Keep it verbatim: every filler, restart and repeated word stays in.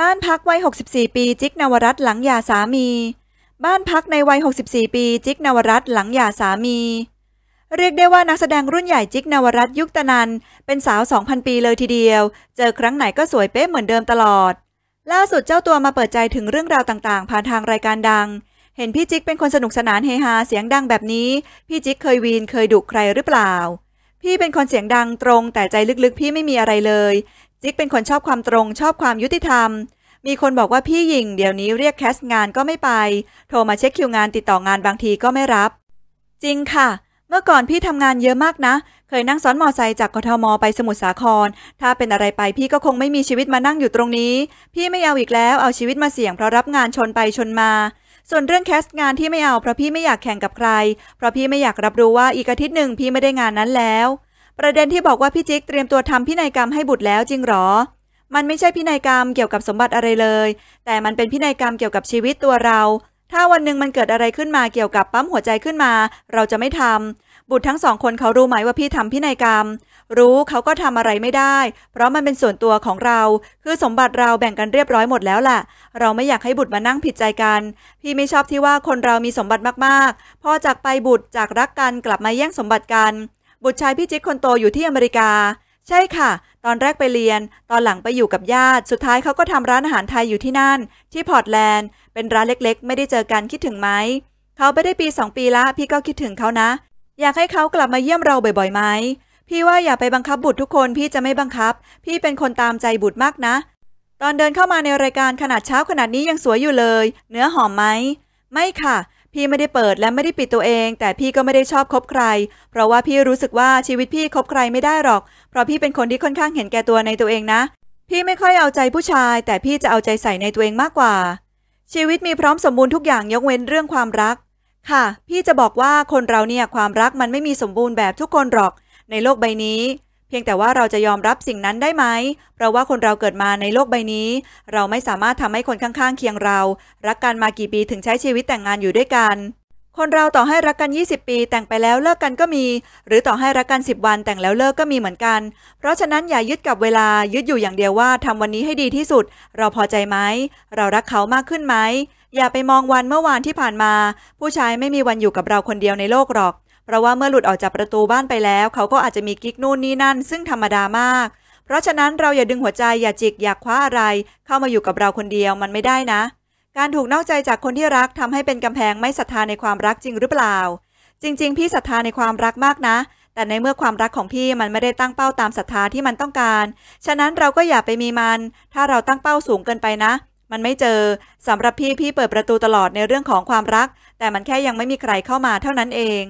บ้านพักวัยหกสิบสี่ปีจิ๊กนวรัตน์หลังหย่าสามีบ้านพักในวัยหกสิบสี่ปีจิ๊กนวรัตน์หลังหย่าสามีเรียกได้ว่านักแสดงรุ่นใหญ่จิ๊กนวรัตน์ยุคตะนันเป็นสาว สองพัน ปีเลยทีเดียวเจอครั้งไหนก็สวยเป๊ะเหมือนเดิมตลอดล่าสุดเจ้าตัวมาเปิดใจถึงเรื่องราวต่างๆผ่านทางรายการดังเห็นพี่จิ๊กเป็นคนสนุกสนานเฮฮาเสียงดังแบบนี้พี่จิ๊กเคยวีนเคยดุใครหรือเปล่าพี่เป็นคนเสียงดังตรงแต่ใจลึกๆพี่ไม่มีอะไรเลยจิ๊กเป็นคนชอบความตรงชอบความยุติธรรมมีคนบอกว่าพี่หญิงเดี๋ยวนี้เรียกแคสงานก็ไม่ไปโทรมาเช็คคิวงานติดต่องานบางทีก็ไม่รับจริงค่ะเมื่อก่อนพี่ทำงานเยอะมากนะเคยนั่งซ้อนมอไซค์จากกทมไปสมุทรสาครถ้าเป็นอะไรไปพี่ก็คงไม่มีชีวิตมานั่งอยู่ตรงนี้พี่ไม่เอาอีกแล้วเอาชีวิตมาเสี่ยงเพราะรับงานชนไปชนมาส่วนเรื่องแคสงานที่ไม่เอาเพราะพี่ไม่อยากแข่งกับใครเพราะพี่ไม่อยากรับรู้ว่าอีกอาทิตย์หนึ่งพี่ไม่ได้งานนั้นแล้วประเด็นที่บอกว่าพี่จิ๊กเตรียมตัวทำพินัยกรรมให้บุตรแล้วจริงหรอมันไม่ใช่พินัยกรรมเกี่ยวกับสมบัติอะไรเลยแต่มันเป็นพินัยกรรมเกี่ยวกับชีวิตตัวเราถ้าวันหนึ่งมันเกิดอะไรขึ้นมาเกี่ยวกับปั๊มหัวใจขึ้นมาเราจะไม่ทำบุตรทั้งสองคนเขารู้ไหมว่าพี่ทำพินัยกรรมรู้เขาก็ทำอะไรไม่ได้เพราะมันเป็นส่วนตัวของเราคือสมบัติเราแบ่งกันเรียบร้อยหมดแล้วล่ะเราไม่อยากให้บุตรมานั่งผิดใจกันพี่ไม่ชอบที่ว่าคนเรามีสมบัติมากๆพอจากไปบุตรจากรักกันกลับมาแย่งสมบัติกันบุตรชายพี่จิ๊กคนโตอยู่ที่อเมริกาใช่ค่ะตอนแรกไปเรียนตอนหลังไปอยู่กับญาติสุดท้ายเขาก็ทำร้านอาหารไทยอยู่ที่นั่นที่พอร์ตแลนด์เป็นร้านเล็กๆไม่ได้เจอกันคิดถึงไหมเขาไปได้ปีสองปีละพี่ก็คิดถึงเขานะอยากให้เขากลับมาเยี่ยมเราบ่อยๆไหมพี่ว่าอย่าไปบังคับบุตรทุกคนพี่จะไม่บังคับพี่เป็นคนตามใจบุตรมากนะตอนเดินเข้ามาในรายการขนาดเช้าขนาดนี้ยังสวยอยู่เลยเนื้อหอมไหมไม่ค่ะพี่ไม่ได้เปิดและไม่ได้ปิดตัวเองแต่พี่ก็ไม่ได้ชอบคบใครเพราะว่าพี่รู้สึกว่าชีวิตพี่คบใครไม่ได้หรอกเพราะพี่เป็นคนที่ค่อนข้างเห็นแก่ตัวในตัวเองนะพี่ไม่ค่อยเอาใจผู้ชายแต่พี่จะเอาใจใส่ในตัวเองมากกว่าชีวิตมีพร้อมสมบูรณ์ทุกอย่างยกเว้นเรื่องความรักค่ะพี่จะบอกว่าคนเราเนี่ยความรักมันไม่มีสมบูรณ์แบบทุกคนหรอกในโลกใบนี้เพียงแต่ว่าเราจะยอมรับสิ่งนั้นได้ไหมเพราะว่าคนเราเกิดมาในโลกใบนี้เราไม่สามารถทำให้คนข้างๆเคียงเรารักกันมากี่ปีถึงใช้ชีวิตแต่งงานอยู่ด้วยกันคนเราต่อให้รักกันยี่สิบปีแต่งไปแล้วเลิกกันก็มีหรือต่อให้รักกันสิบวันแต่งแล้วเลิกก็มีเหมือนกันเพราะฉะนั้นอย่ายึดกับเวลายึดอยู่อย่างเดียวว่าทำวันนี้ให้ดีที่สุดเราพอใจไหมเรารักเขามากขึ้นไหมอย่าไปมองวันเมื่อวานที่ผ่านมาผู้ชายไม่มีวันอยู่กับเราคนเดียวในโลกหรอกเพราะว่าเมื่อหลุดออกจากประตูบ้านไปแล้วเขาก็อาจจะมีกิ๊กนู่นนี่นั่นซึ่งธรรมดามากเพราะฉะนั้นเราอย่าดึงหัวใจอย่าจิกอย่าคว้าอะไรเข้ามาอยู่กับเราคนเดียวมันไม่ได้นะการถูกนอกใจจากคนที่รักทำให้เป็นกำแพงไม่ศรัทธาในความรักจริงหรือเปล่าจริงๆพี่ศรัทธาในความรักมากนะแต่ในเมื่อความรักของพี่มันไม่ได้ตั้งเป้าตามศรัทธาที่มันต้องการฉะนั้นเราก็อย่าไปมีมันถ้าเราตั้งเป้าสูงเกินไปนะมันไม่เจอสำหรับพี่พี่เปิดประตูตลอดในเรื่องของความรักแต่มันแค่ยังไม่มีใครเข้ามาเท่านั้นเอง